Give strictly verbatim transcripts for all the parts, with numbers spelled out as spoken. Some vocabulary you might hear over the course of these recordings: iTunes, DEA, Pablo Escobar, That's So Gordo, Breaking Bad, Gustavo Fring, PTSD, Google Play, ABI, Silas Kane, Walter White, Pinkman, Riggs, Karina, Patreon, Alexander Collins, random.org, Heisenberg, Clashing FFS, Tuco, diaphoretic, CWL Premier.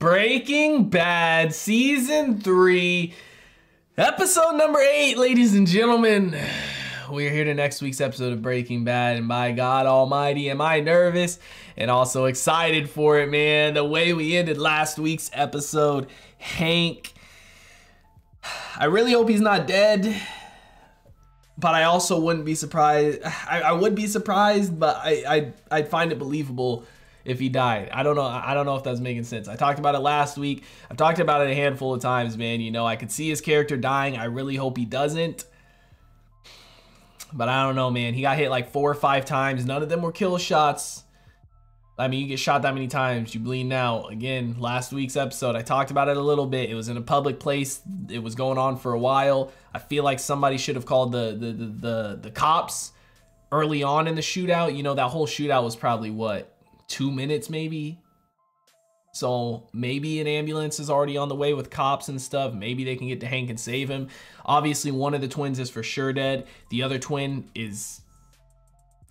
Breaking Bad Season three, Episode number eight, ladies and gentlemen. We are here to next week's episode of Breaking Bad, and my God almighty, am I nervous and also excited for it, man. The way we ended last week's episode, Hank, I really hope he's not dead, but I also wouldn't be surprised. I, I would be surprised, but I, I, I'd find it believable if he died. I don't know. I don't know if that's making sense. I talked about it last week. I've talked about it a handful of times, man. You know, I could see his character dying. I really hope he doesn't. But I don't know, man. He got hit like four or five times. None of them were kill shots. I mean, you get shot that many times, you bleeding out. Again, last week's episode, I talked about it a little bit. It was in a public place. It was going on for a while. I feel like somebody should have called the the the, the, the cops early on in the shootout. You know, that whole shootout was probably what? Two minutes maybe. So maybe an ambulance is already on the way with cops and stuff. Maybe they can get to Hank and save him. Obviously, one of the twins is for sure dead. The other twin is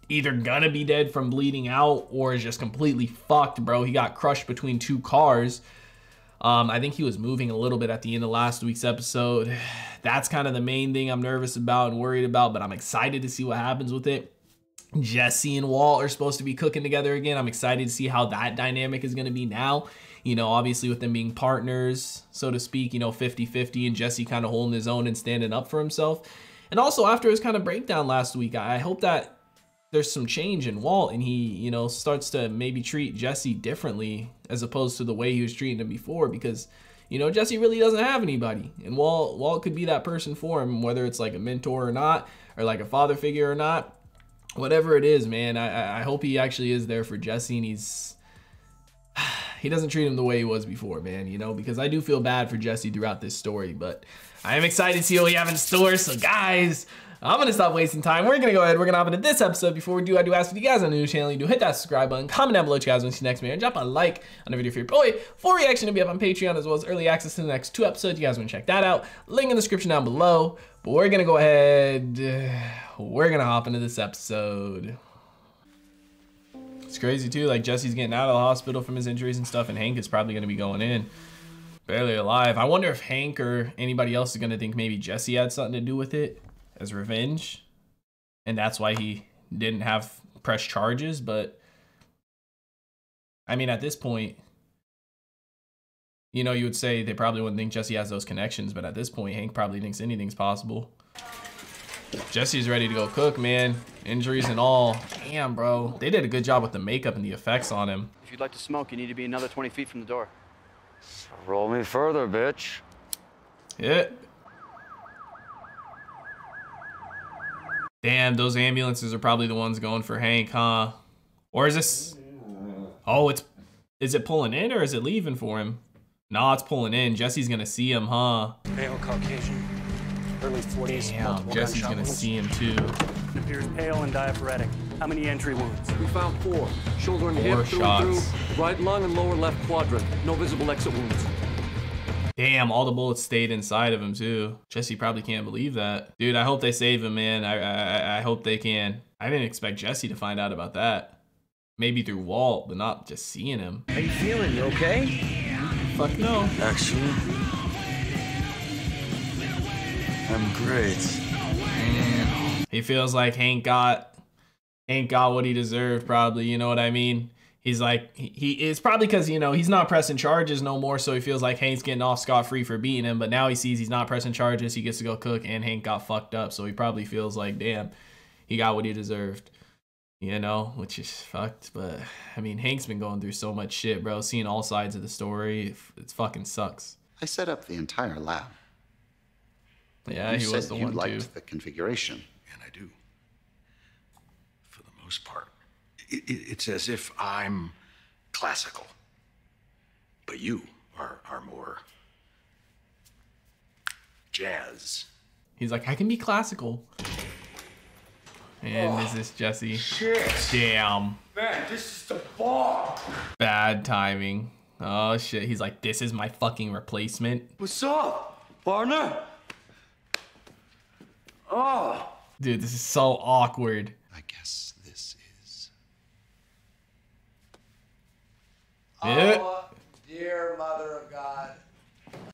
either gonna be dead from bleeding out or is just completely fucked, bro. He got crushed between two cars. Um, I think he was moving a little bit at the end of last week's episode. That's kind of the main thing I'm nervous about and worried about, but I'm excited to see what happens with it. Jesse and Walt are supposed to be cooking together again. I'm excited to see how that dynamic is going to be now. You know, obviously with them being partners, so to speak, you know, fifty fifty, and Jesse kind of holding his own and standing up for himself. And also after his kind of breakdown last week, I hope that there's some change in Walt and he, you know, starts to maybe treat Jesse differently as opposed to the way he was treating him before, because, you know, Jesse really doesn't have anybody. And Walt, Walt could be that person for him, whether it's like a mentor or not, or like a father figure or not. Whatever it is, man, I, I hope he actually is there for Jesse and he's, he doesn't treat him the way he was before, man, you know, because I do feel bad for Jesse throughout this story, but I am excited to see what we have in store. So guys, I'm gonna stop wasting time. We're gonna go ahead, we're gonna hop into this episode. Before we do, I do ask if you guys on the new channel, you do hit that subscribe button, comment down below what you guys want to see next, man. Drop a like on the video for your boy. Full reaction to be up on Patreon, as well as early access to the next two episodes. You guys wanna check that out. Link in the description down below. But we're gonna go ahead, we're gonna hop into this episode. It's crazy too, like Jesse's getting out of the hospital from his injuries and stuff, and Hank is probably gonna be going in. Barely alive. I wonder if Hank or anybody else is gonna think maybe Jesse had something to do with it. As revenge, and that's why he didn't have press charges. But I mean, at this point, you know, you would say they probably wouldn't think Jesse has those connections, but at this point Hank probably thinks anything's possible. Jesse's ready to go cook, man. Injuries and all. Damn, bro, they did a good job with the makeup and the effects on him. If you'd like to smoke, you need to be another twenty feet from the door. Roll me further, bitch. Yeah. Damn, those ambulances are probably the ones going for Hank, huh? Or is this... Oh, it's... Is it pulling in or is it leaving for him? Nah, it's pulling in. Jesse's gonna see him, huh? Pale Caucasian. Early forties. Damn, Jesse's gonna wounds. see him too. It appears pale and diaphoretic. How many entry wounds? We found four. Shoulder and hip, through and through. Right lung and lower left quadrant. No visible exit wounds. Damn, all the bullets stayed inside of him too. Jesse probably can't believe that. Dude, I hope they save him, man. I, I, I hope they can. I didn't expect Jesse to find out about that. Maybe through Walt, but not just seeing him. How you feeling? You okay? Yeah. Fuck no. Actually, I'm great. Man. He feels like Hank got, Hank got what he deserved probably, you know what I mean? He's like, he is probably because, you know, he's not pressing charges no more. So he feels like Hank's getting off scot-free for beating him. But now he sees he's not pressing charges. He gets to go cook and Hank got fucked up. So he probably feels like, damn, he got what he deserved, you know, which is fucked. But I mean, Hank's been going through so much shit, bro. Seeing all sides of the story, it fucking sucks. I set up the entire lab. Yeah, you he was the one liked too. the configuration. And I do, for the most part. It's as if I'm classical, but you are, are more jazz. He's like, I can be classical. And oh, is this Jesse? Shit. Damn. Man, this is the bomb. Bad timing. Oh, shit. He's like, this is my fucking replacement. What's up, partner? Oh. Dude, this is so awkward. I guess. Yeah. Oh, Dear Mother of God.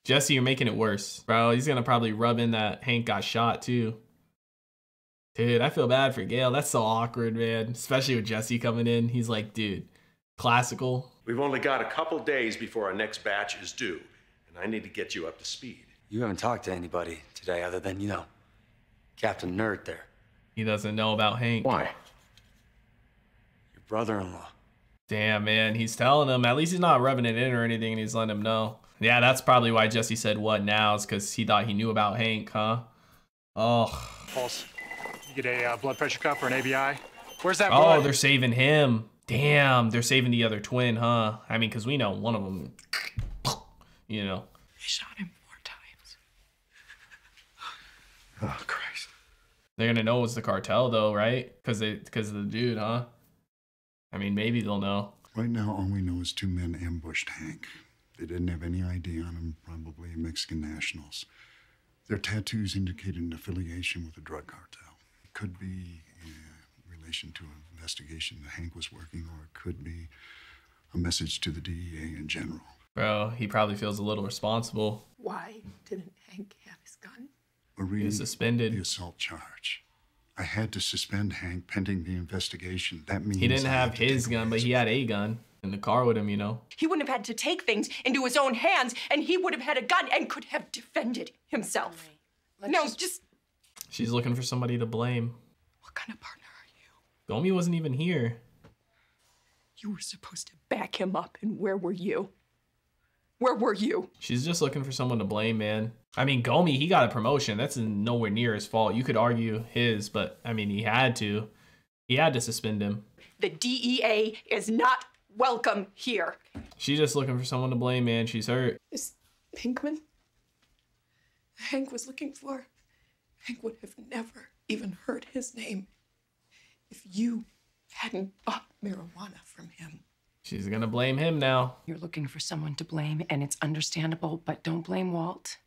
Jesse, you're making it worse. Bro, he's gonna probably rub in that Hank got shot too. Dude, I feel bad for Gail. That's so awkward, man. Especially with Jesse coming in. He's like, dude, classical. We've only got a couple days before our next batch is due, and I need to get you up to speed. You haven't talked to anybody today other than, you know, Captain Nerd there. He doesn't know about Hank. Why? Your brother-in-law. Damn, man, he's telling him. At least he's not rubbing it in or anything, and he's letting him know. Yeah, that's probably why Jesse said what now, is because he thought he knew about Hank, huh? Oh. Pulse. You get a uh, blood pressure cup or an A B I? Where's that blood? Oh, they're saving him. Damn, they're saving the other twin, huh? I mean, because we know one of them, you know. They shot him four times. Oh, Christ. They're going to know it's the cartel, though, right? Because of the dude, huh? I mean, maybe they'll know. Right now, all we know is two men ambushed Hank. They didn't have any I D on him, probably Mexican nationals. Their tattoos indicated an affiliation with a drug cartel. It could be in relation to an investigation that Hank was working, or it could be a message to the D E A in general. Bro, he probably feels a little responsible. Why didn't Hank have his gun? Marie, he was suspended. The assault charge. I had to suspend Hank pending the investigation. That means he didn't have his gun, but he had a gun in the car with him, you know. He wouldn't have had to take things into his own hands, and he would have had a gun and could have defended himself. Right. No, just... just... She's looking for somebody to blame. What kind of partner are you? Gomi wasn't even here. You were supposed to back him up, and where were you? Where were you? She's just looking for someone to blame, man. I mean, Gomi, he got a promotion. That's nowhere near his fault. You could argue his, but I mean, he had to. He had to suspend him. The D E A is not welcome here. She's just looking for someone to blame, man. She's hurt. This Pinkman, Hank was looking for, Hank would have never even heard his name if you hadn't bought marijuana from him. She's gonna blame him now. You're looking for someone to blame, and it's understandable, but don't blame Walt.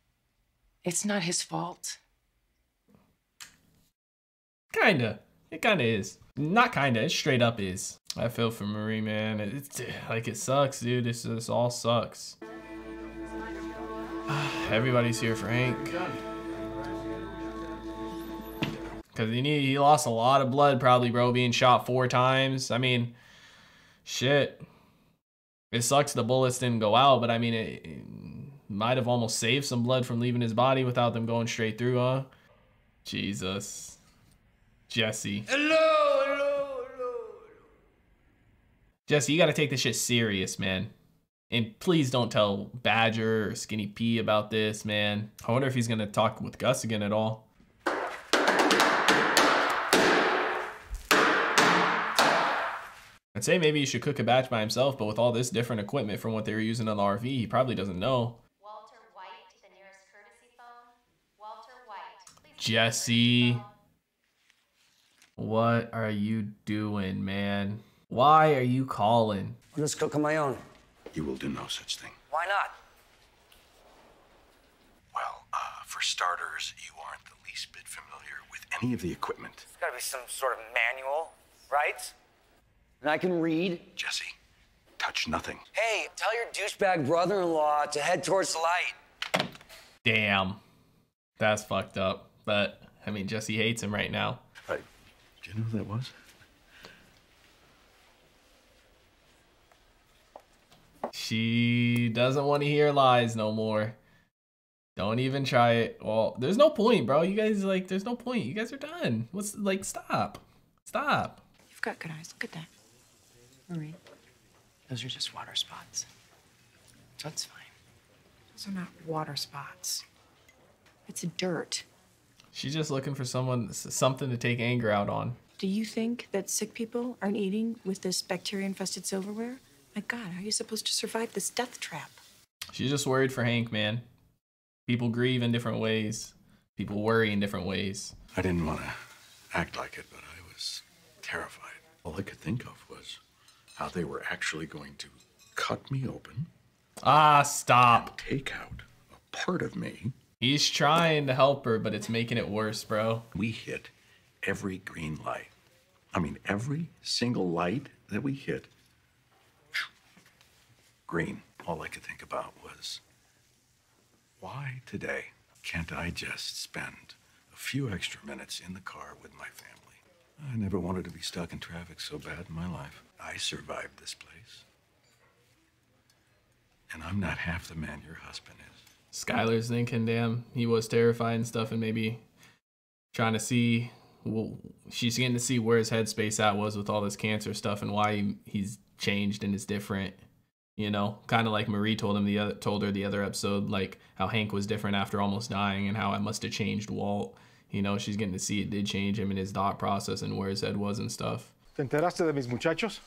It's not his fault. Kinda. It kinda is. Not kinda, it straight up is. I feel for Marie, man. It's, like, it sucks, dude. This, this all sucks. Everybody's here for Hank. Because he, he lost a lot of blood, probably, bro, being shot four times. I mean, shit. It sucks the bullets didn't go out, but, I mean, it, it might have almost saved some blood from leaving his body without them going straight through, huh? Jesus. Jesse. Hello! Jesse, you gotta take this shit serious, man. And please don't tell Badger or Skinny P about this, man. I wonder if he's gonna talk with Gus again at all. I'd say maybe he should cook a batch by himself, but with all this different equipment from what they were using on the R V, he probably doesn't know. Walter White to the nearest courtesy phone. Walter White, please. Jesse. What are you doing, man? Why are you calling? I'll just cook on my own. You will do no such thing. Why not? Well, uh, for starters, you aren't the least bit familiar with any of the equipment. There's gotta be some sort of manual, right? And I can read. Jesse, touch nothing. Hey, tell your douchebag brother-in-law to head towards the light. Damn. That's fucked up. But, I mean, Jesse hates him right now. Uh, do you know who that was? She doesn't want to hear lies no more. Don't even try it. Well, there's no point, bro. You guys, like, there's no point. You guys are done. What's, like, stop. Stop. You've got good eyes. Look at that. Marie. Those are just water spots. That's fine. Those are not water spots. It's dirt. She's just looking for someone, something to take anger out on. Do you think that sick people aren't eating with this bacteria-infested silverware? My God, how are you supposed to survive this death trap? She's just worried for Hank, man. People grieve in different ways. People worry in different ways. I didn't want to act like it, but I was terrified. All I could think of was how they were actually going to cut me open. Ah, stop. Take out a part of me. He's trying to help her, but it's making it worse, bro. We hit every green light. I mean, every single light that we hit. Green. all I could think about was, why today can't I just spend a few extra minutes in the car with my family? I never wanted to be stuck in traffic so bad in my life. I survived this place. And I'm not half the man your husband is. Skylar's thinking, damn, he was terrified and stuff, and maybe trying to see, well, she's getting to see where his headspace at was with all this cancer stuff and why he, he's changed and is different. You know, kind of like Marie told him the other, told her the other episode, like how Hank was different after almost dying and how it must have changed Walt. You know, she's getting to see it did change him and his thought process and where his head was and stuff. ¿Te enteraste de mis muchachos?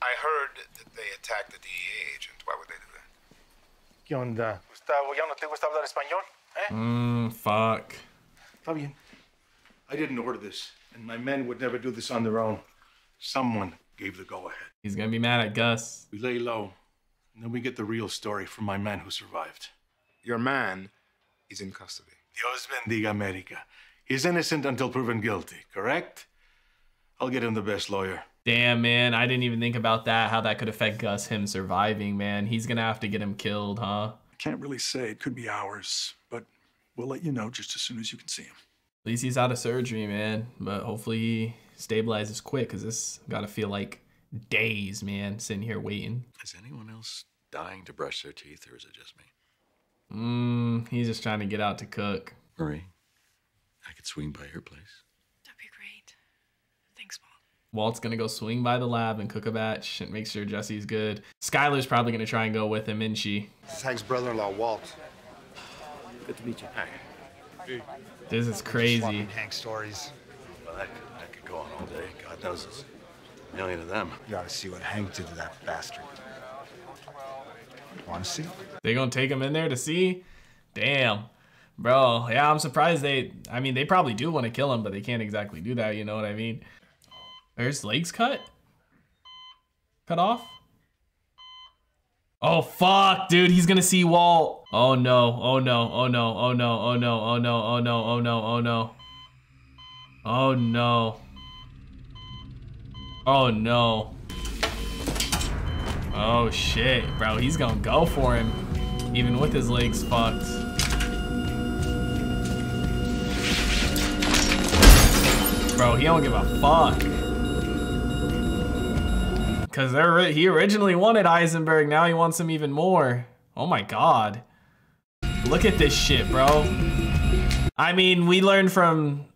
I heard that they attacked the D E A agent. Why would they do that? ¿Qué onda? Gustavo, ¿ya no te gusta hablar español? Eh? Mmm, fuck. Está bien. I didn't order this, and my men would never do this on their own. Someone gave the go-ahead. He's gonna be mad at Gus. We lay low. And then we get the real story from my man who survived. Your man is in custody. Dios bendiga America. He's innocent until proven guilty, correct? I'll get him the best lawyer. Damn, man. I didn't even think about that, how that could affect Gus, him surviving, man. He's going to have to get him killed, huh? I can't really say. It could be hours, but we'll let you know just as soon as you can see him. At least he's out of surgery, man. But hopefully he stabilizes quick, because this got to feel like days, man, sitting here waiting. Is anyone else dying to brush their teeth, or is it just me? Mmm, he's just trying to get out to cook. Marie, I could swing by your place. That'd be great. Thanks, Walt. Walt's gonna go swing by the lab and cook a batch and make sure Jesse's good. Skylar's probably gonna try and go with him, isn't she? It's Hank's brother-in-law, Walt. Good to meet you. Hi. Hey. This is crazy. Hank stories. Well, that could, that could go on all day. God knows it's a million of them. You ought to see what Hank did to that bastard. Want to see? They gonna take him in there to see? Damn, bro. Yeah, I'm surprised they. I mean, they probably do want to kill him, but they can't exactly do that. You know what I mean? Are his legs cut? Cut off? Oh fuck, dude. He's gonna see Walt. Oh no. Oh no. Oh no. Oh no. Oh no. Oh no. Oh no. Oh no. Oh no. Oh no. Oh no. Oh shit, bro, he's gonna go for him, even with his legs fucked. Bro, he don't give a fuck. Cause they're, he originally wanted Heisenberg, now he wants him even more. Oh my God. Look at this shit, bro. I mean, we learned from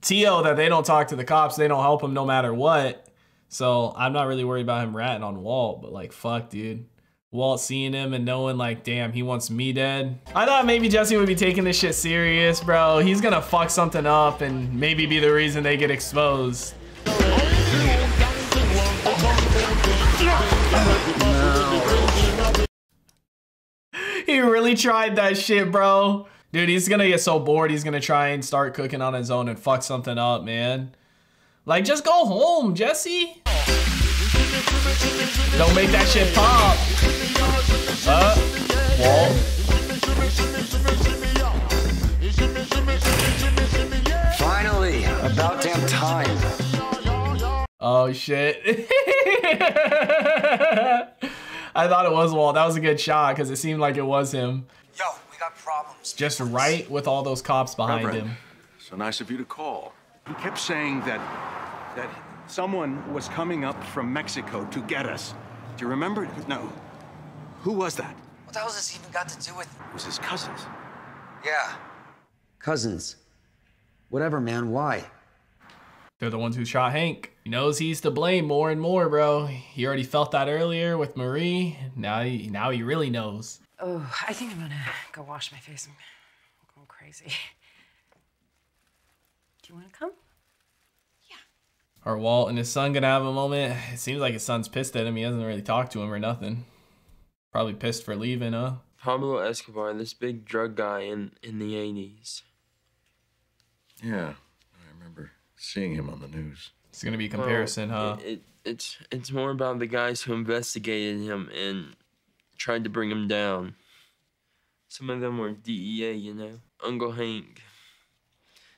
Tio that they don't talk to the cops, they don't help him no matter what. So I'm not really worried about him ratting on Walt, but like, fuck, dude. Walt seeing him and knowing like, damn, he wants me dead. I thought maybe Jesse would be taking this shit serious, bro. He's gonna fuck something up and maybe be the reason they get exposed. No. He really tried that shit, bro. Dude, he's gonna get so bored. He's gonna try and start cooking on his own and fuck something up, man. Like, just go home, Jesse. Don't make that shit pop. Uh, Walt. Finally, about damn time. Oh, shit. I thought it was Walt. That was a good shot because it seemed like it was him. Yo, we got problems. Just right with all those cops behind Reverend, him. So nice of you to call. He kept saying that that someone was coming up from Mexico to get us. Do you remember? No. Who was that? What the hell has this even got to do with it? It was his cousins. Yeah. Cousins. Whatever, man. Why? They're the ones who shot Hank. He knows he's to blame more and more, bro. He already felt that earlier with Marie. Now he, now he really knows. Oh, I think I'm gonna go wash my face. I'm going crazy. You want to come? Yeah. Are Walt and his son gonna have a moment? It seems like his son's pissed at him. He hasn't really talked to him or nothing. Probably pissed for leaving, huh? Pablo Escobar, this big drug guy in, in the eighties. Yeah, I remember seeing him on the news. It's gonna be a comparison, well, huh? It, it, it's, it's more about the guys who investigated him and tried to bring him down. Some of them were D E A, you know? Uncle Hank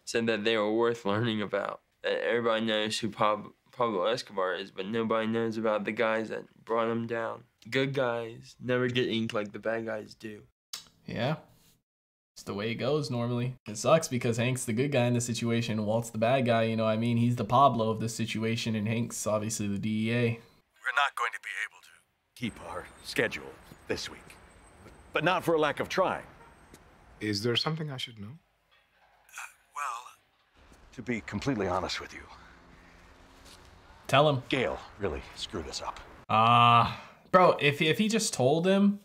said that they were worth learning about. That everybody knows who Pablo Escobar is, but nobody knows about the guys that brought him down. good guys never get inked like the bad guys do. Yeah. It's the way it goes normally. It sucks because Hank's the good guy in the situation. Walt's the bad guy, you know what I mean? He's the Pablo of this situation, and Hank's obviously the D E A. We're not going to be able to keep our schedule this week, but not for a lack of trying. Is there something I should know? Uh, well, to be completely honest with you. Tell him. Gale really screwed us up. Ah, uh, bro, if he, if he just told him,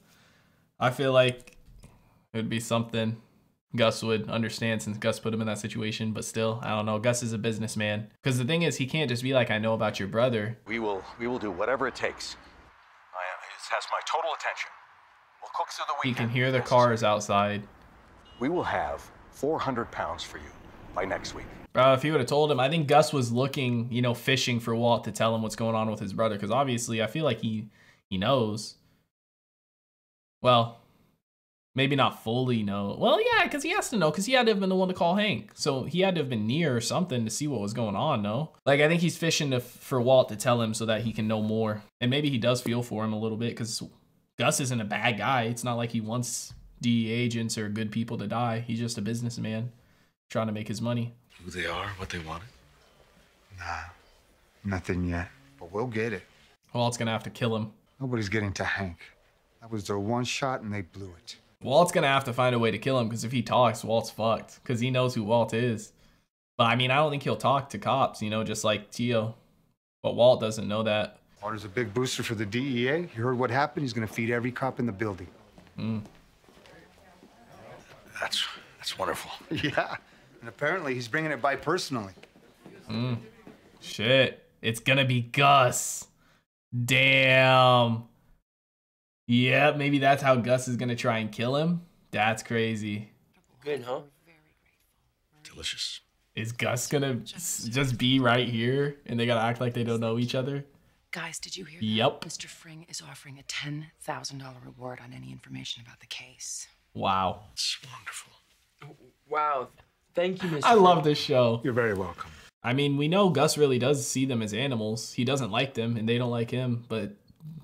I feel like it would be something Gus would understand since Gus put him in that situation. But still, I don't know. Gus is a businessman. Because the thing is, he can't just be like, I know about your brother. We will, we will do whatever it takes. I, it has my total attention. We'll cook through the weekend. He can hear the cars outside. We will have four hundred pounds for you by next week. Bro, if he would have told him, I think Gus was looking, you know, fishing for Walt to tell him what's going on with his brother. Because obviously, I feel like he, he knows. Well, maybe not fully know. Well, yeah, because he has to know, because he had to have been the one to call Hank. So he had to have been near or something to see what was going on, no? Like, I think he's fishing to, for Walt to tell him so that he can know more. And maybe he does feel for him a little bit, because Gus isn't a bad guy. It's not like he wants D E A agents or good people to die. He's just a businessman trying to make his money. Who they are, what they wanted? Nah, nothing yet, but we'll get it. Walt's gonna have to kill him. Nobody's getting to Hank. That was their one shot and they blew it. Walt's gonna have to find a way to kill him, because if he talks, Walt's fucked, because he knows who Walt is. But I mean, I don't think he'll talk to cops, you know, just like Tio. But Walt doesn't know that. Walter's a big booster for the D E A. You heard what happened? He's gonna feed every cop in the building. Mm. That's, that's wonderful. Yeah. And apparently he's bringing it by personally. Mm. Shit. It's gonna be Gus. Damn. Yeah, maybe that's how Gus is gonna try and kill him. That's crazy. Good, huh? Delicious. Is Gus gonna just, just be right here and they gotta act like they don't know each other? Guys, did you hear that? Yep. Mister Fring is offering a ten thousand dollar reward on any information about the case. Wow. It's wonderful. Wow. Thank you, Mister I love this show. You're very welcome. I mean, we know Gus really does see them as animals. He doesn't like them, and they don't like him, but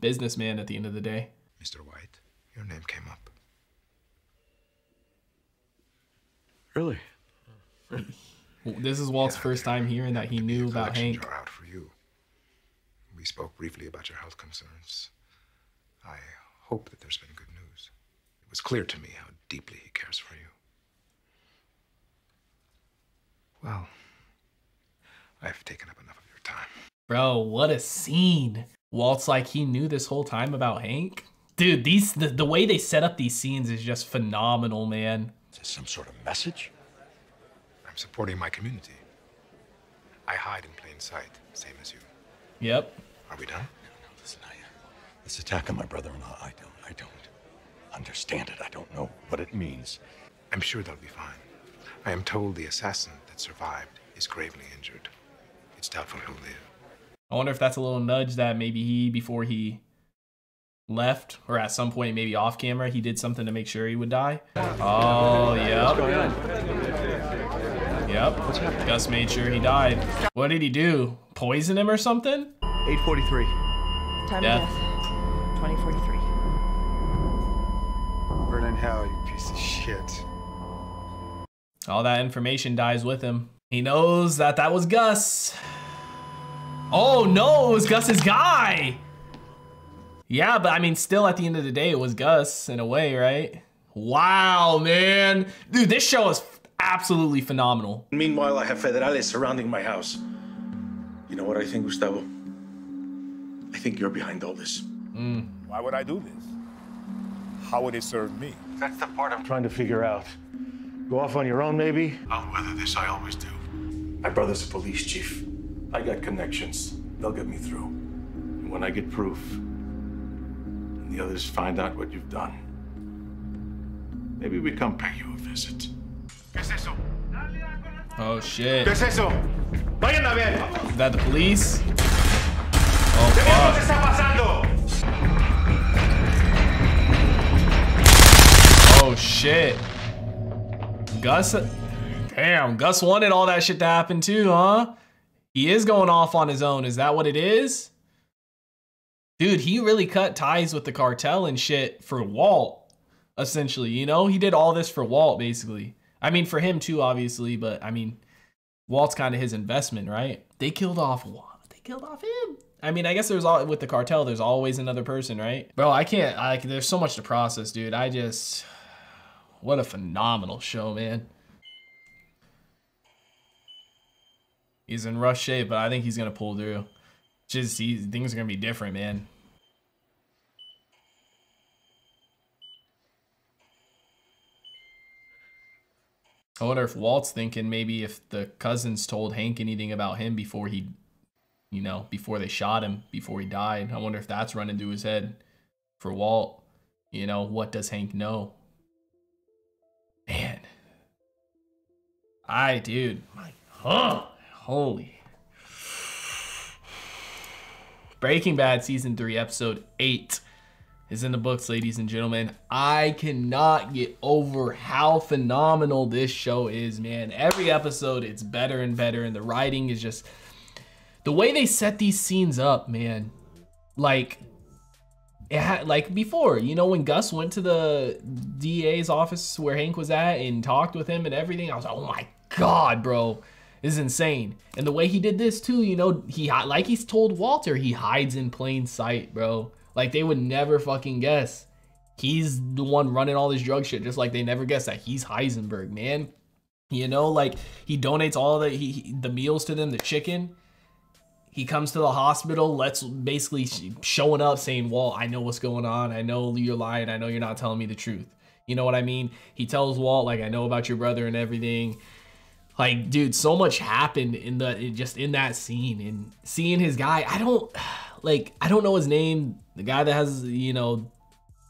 businessman at the end of the day. Mister White, your name came up. Really? This is Walt's yeah, first time hearing that he knew about Hank. Out for you. We spoke briefly about your health concerns. I hope that there's been good news. It was clear to me how deeply he cares for you. Well, I've taken up enough of your time. Bro, what a scene. Walt's like, he knew this whole time about Hank. Dude, these the, the way they set up these scenes is just phenomenal, man. Is this some sort of message? I'm supporting my community. I hide in plain sight, same as you. Yep. Are we done? No, no, listen, I, this attack on my brother-in-law, I don't, I don't understand it. I don't know what it means. I'm sure that'll be fine. I am told the assassin that survived is gravely injured. It's doubtful he'll live. I wonder if that's a little nudge that maybe he, before he left, or at some point maybe off camera, he did something to make sure he would die. Oh, yep. Yep. Gus made sure he died. What did he do? Poison him or something? eight forty-three. Time death. Of death. twenty forty-three. Burn in hell, you piece of shit. All that information dies with him. He knows that that was Gus. Oh no, it was Gus's guy. Yeah, but I mean, still at the end of the day, it was Gus in a way, right? Wow, man. Dude, this show is absolutely phenomenal. Meanwhile, I have federales surrounding my house. You know what I think, Gustavo? I think you're behind all this. Mm. Why would I do this? How would it serve me? That's the part I'm trying to figure out. Go off on your own, maybe? I'll weather this, I always do. My brother's a police chief. I got connections. They'll get me through. And when I get proof, and the others find out what you've done, maybe we come pay you a visit. Oh, shit. Is that the police? Oh, fuck. Oh, shit. Gus, damn, Gus wanted all that shit to happen too, huh? He is going off on his own. Is that what it is? Dude, he really cut ties with the cartel and shit for Walt, essentially, you know? He did all this for Walt, basically. I mean, for him too, obviously, but I mean, Walt's kind of his investment, right? They killed off Walt. They killed off him. I mean, I guess there's all with the cartel, there's always another person, right? Bro, I can't, like, there's so much to process, dude. I just, what a phenomenal show, man. He's in rough shape, but I think he's gonna pull through. Just he, things are gonna be different, man. I wonder if Walt's thinking maybe if the cousins told Hank anything about him before he, you know, before they shot him, before he died. I wonder if that's running through his head for Walt. You know, what does Hank know? Man, I dude, my huh, holy. Breaking Bad Season three, Episode eight is in the books, ladies and gentlemen. I cannot get over how phenomenal this show is, man. Every episode, it's better and better, and the writing is just... The way they set these scenes up, man, like, it had, like before, you know, when Gus went to the D A's office where Hank was at and talked with him and everything, I was like, oh my God, bro. This is insane. And the way he did this too, you know, he like he's told Walter, he hides in plain sight, bro. Like they would never fucking guess. He's the one running all this drug shit, just like they never guessed that he's Heisenberg, man. You know, like he donates all the, he, he, the meals to them, the chicken. He comes to the hospital, let's basically showing up saying, Walt, I know what's going on. I know you're lying. I know you're not telling me the truth. You know what I mean? He tells Walt, like, I know about your brother and everything. Like, dude, so much happened in the just in that scene and seeing his guy. I don't like I don't know his name. The guy that has, you know,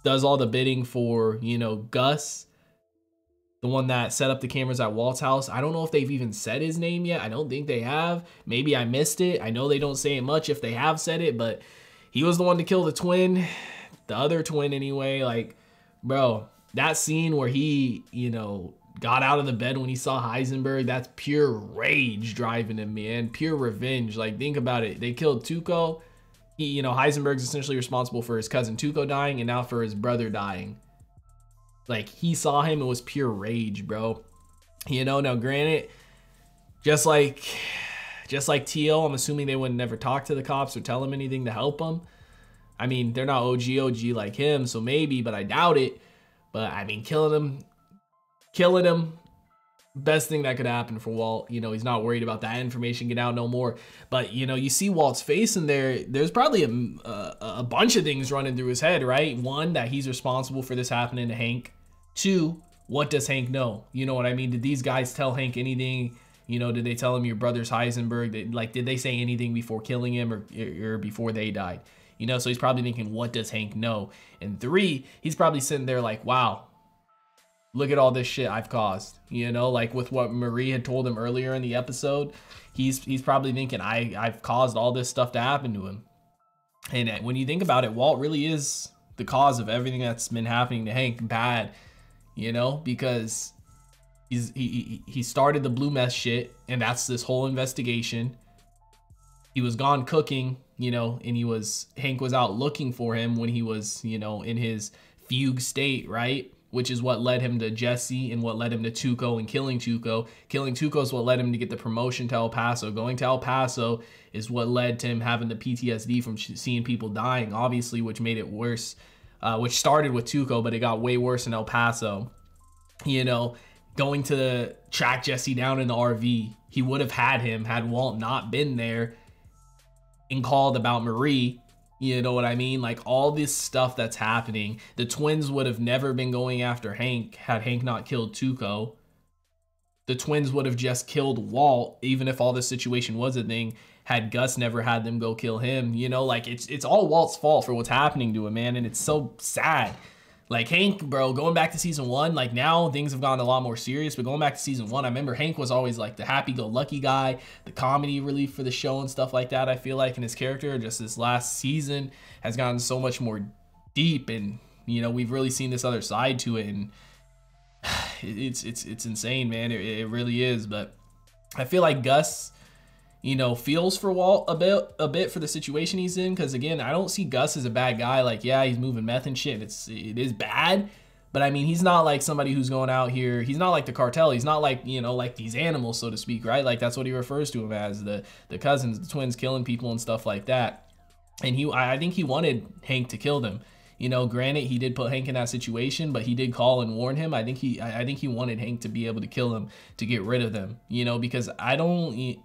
does all the bidding for, you know, Gus, the one that set up the cameras at Walt's house. I don't know if they've even said his name yet. I don't think they have. Maybe I missed it. I know they don't say it much if they have said it, but he was the one to kill the twin, the other twin anyway. Like, bro, that scene where he, you know, got out of the bed when he saw Heisenberg, that's pure rage driving him, man. Pure revenge. Like, think about it. They killed Tuco. He, you know, Heisenberg's essentially responsible for his cousin Tuco dying and now for his brother dying. Like, he saw him. It was pure rage, bro. You know, now granted, just like, just like T O, I'm assuming they would never talk to the cops or tell him anything to help him. I mean, they're not O G O G like him, so maybe, but I doubt it. But, I mean, killing him... Killing him, best thing that could happen for Walt. You know, he's not worried about that information get out no more. But, you know, you see Walt's face in there. There's probably a, a, a bunch of things running through his head, right? One, that he's responsible for this happening to Hank. Two, what does Hank know? You know what I mean? Did these guys tell Hank anything? You know, did they tell him your brother's Heisenberg? They, like, did they say anything before killing him or, or before they died? You know, so he's probably thinking, what does Hank know? And three, he's probably sitting there like, wow. Look at all this shit I've caused, you know, like with what Marie had told him earlier in the episode, he's he's probably thinking I, I've caused all this stuff to happen to him. And when you think about it, Walt really is the cause of everything that's been happening to Hank bad, you know, because he's, he, he started the blue mess shit, and that's this whole investigation. He was gone cooking, you know, and he was, Hank was out looking for him when he was, you know, in his fugue state, right? Which is what led him to Jesse and what led him to Tuco and killing Tuco. Killing Tuco is what led him to get the promotion to El Paso. Going to El Paso is what led to him having the P T S D from seeing people dying, obviously, which made it worse, uh, which started with Tuco, but it got way worse in El Paso. You know, going to track Jesse down in the R V, he would have had him had Walt not been there and called about Marie. You know what I mean? Like all this stuff that's happening, the twins would have never been going after Hank had Hank not killed Tuco. The twins would have just killed Walt, even if all this situation was a thing, had Gus never had them go kill him. You know, like it's it's all Walt's fault for what's happening to him, man. And it's so sad. Like Hank, bro, going back to season one, like now things have gone a lot more serious, but going back to season one, I remember Hank was always like the happy-go-lucky guy, the comedy relief for the show and stuff like that, I feel like, in his character. Just this last season has gotten so much more deep, and, you know, we've really seen this other side to it, and it's it's it's insane, man. It, it really is, but I feel like Gus you know, feels for Walt a bit, a bit for the situation he's in. Because again, I don't see Gus as a bad guy. Like, yeah, he's moving meth and shit. It's it is bad, but I mean, he's not like somebody who's going out here. He's not like the cartel. He's not like, you know, like these animals, so to speak, right? Like that's what he refers to him as, the the cousins, the twins killing people and stuff like that. And he, I think he wanted Hank to kill them. You know, granted, he did put Hank in that situation, but he did call and warn him. I think he, I think he wanted Hank to be able to kill him to get rid of them. You know, because I don't.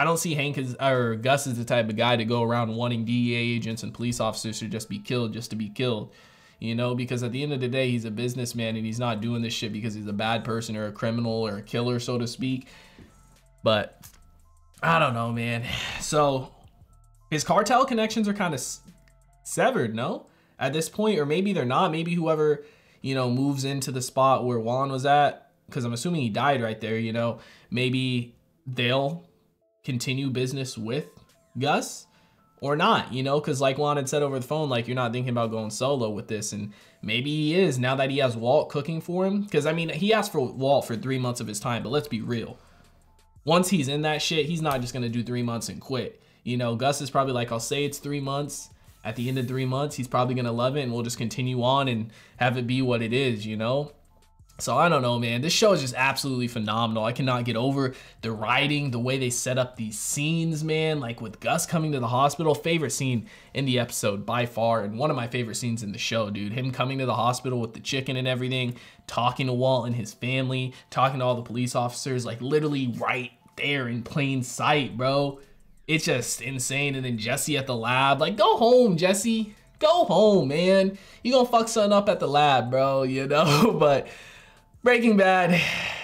I don't see Hank as, or Gus as the type of guy to go around wanting D E A agents and police officers to just be killed just to be killed, you know, because at the end of the day, he's a businessman and he's not doing this shit because he's a bad person or a criminal or a killer, so to speak. But I don't know, man. So his cartel connections are kind of severed, no? At this point, or maybe they're not. Maybe whoever, you know, moves into the spot where Juan was at, because I'm assuming he died right there, you know, maybe they'll continue business with Gus or not, you know, because like Juan had said over the phone, like, you're not thinking about going solo with this. And maybe he is now that he has Walt cooking for him, because I mean, he asked for Walt for three months of his time, but let's be real, once he's in that shit, he's not just gonna do three months and quit. You know, Gus is probably like, I'll say it's three months. At the end of three months, he's probably gonna love it and we'll just continue on and have it be what it is, you know. So I don't know, man. This show is just absolutely phenomenal. I cannot get over the writing, the way they set up these scenes, man. Like with Gus coming to the hospital, favorite scene in the episode by far, and one of my favorite scenes in the show, dude. Him coming to the hospital with the chicken and everything, talking to Walt and his family, talking to all the police officers, like literally right there in plain sight, bro. It's just insane. And then Jesse at the lab, like, go home, Jesse. Go home, man. You gonna fuck something up at the lab, bro, you know? But Breaking Bad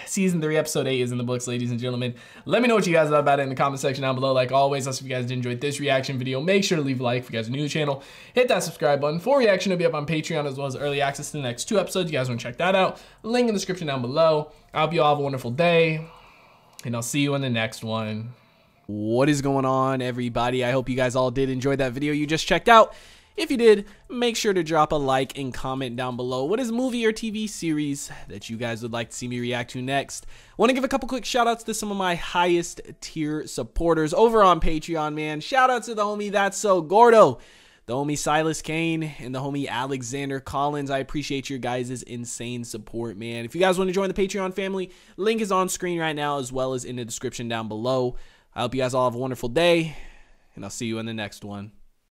season three episode eight is in the books, ladies and gentlemen. Let me know what you guys thought about it in the comment section down below. Like always, also if you guys did enjoy this reaction video, make sure to leave a like. If you guys are new to the channel, hit that subscribe button. For reaction, it'll be up on Patreon, as well as early access to the next two episodes. You guys want to check that out? Link in the description down below. I hope you all have a wonderful day, and I'll see you in the next one. What is going on, everybody? I hope you guys all did enjoy that video you just checked out. If you did, make sure to drop a like and comment down below. What is a movie or T V series that you guys would like to see me react to next? Want to give a couple quick shout outs to some of my highest tier supporters over on Patreon, man. Shout out to the homie That's So Gordo, the homie Silas Kane, and the homie Alexander Collins. I appreciate your guys' insane support, man. If you guys want to join the Patreon family, link is on screen right now, as well as in the description down below. I hope you guys all have a wonderful day, and I'll see you in the next one.